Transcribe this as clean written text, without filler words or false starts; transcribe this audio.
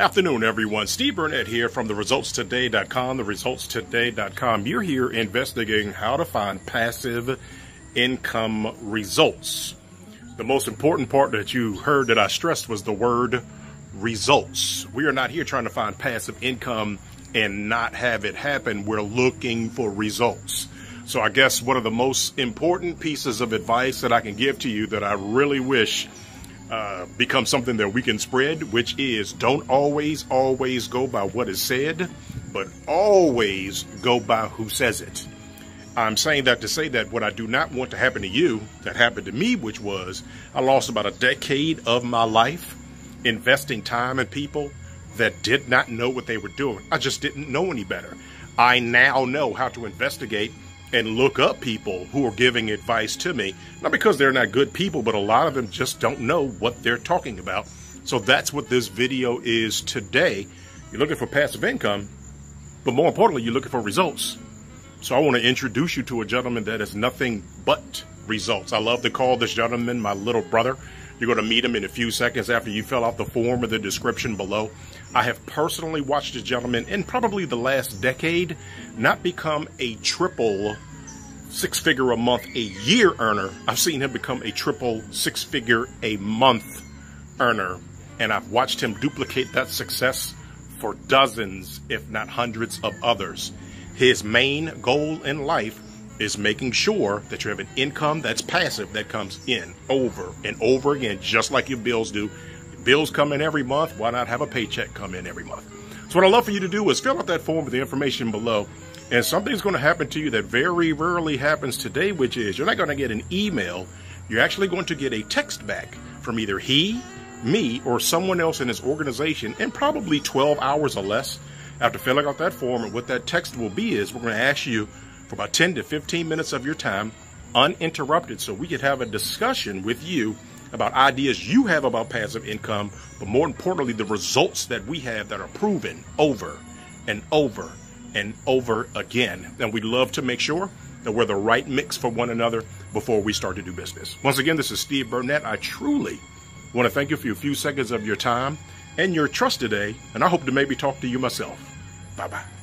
Afternoon, everyone. Steve Burnett here from theresultstoday.com, theresultstoday.com. You're here investigating how to find passive income results. The most important part that you heard that I stressed was the word results. We are not here trying to find passive income and not have it happen. We're looking for results. So I guess one of the most important pieces of advice that I can give to you that I really wish become something that we can spread, which is don't always go by what is said, but always go by who says it. I'm saying that to say that what I do not want to happen to you, that happened to me, which was I lost about a decade of my life investing time in people that did not know what they were doing. I just didn't know any better. I now know how to investigate and look up people who are giving advice to me, not because they're not good people, but a lot of them just don't know what they're talking about. So that's what this video is today. You're looking for passive income, but more importantly, you're looking for results. So I want to introduce you to a gentleman that is nothing but results. I love to call this gentleman my little brother. You're going to meet him in a few seconds after you fill out the form or the description below. I have personally watched this gentleman in probably the last decade not become a triple six-figure a month a year earner. I've seen him become a triple six-figure a month earner, and I've watched him duplicate that success for dozens, if not hundreds of others. His main goal in life is making sure that you have an income that's passive that comes in over and over again, just like your bills do. Your bills come in every month. Why not have a paycheck come in every month? So what I'd love for you to do is fill out that form with the information below, and something's going to happen to you that very rarely happens today, which is you're not going to get an email. You're actually going to get a text back from either he, me, or someone else in his organization in probably 12 hours or less after filling out that form. And what that text will be is we're going to ask you for about 10 to 15 minutes of your time uninterrupted, so we could have a discussion with you about ideas you have about passive income, but more importantly, the results that we have that are proven over and over and over again. And we love to make sure that we're the right mix for one another before we start to do business. Once again, this is Steve Burnett. I truly want to thank you for your few seconds of your time and your trust today, and I hope to maybe talk to you myself. Bye-bye.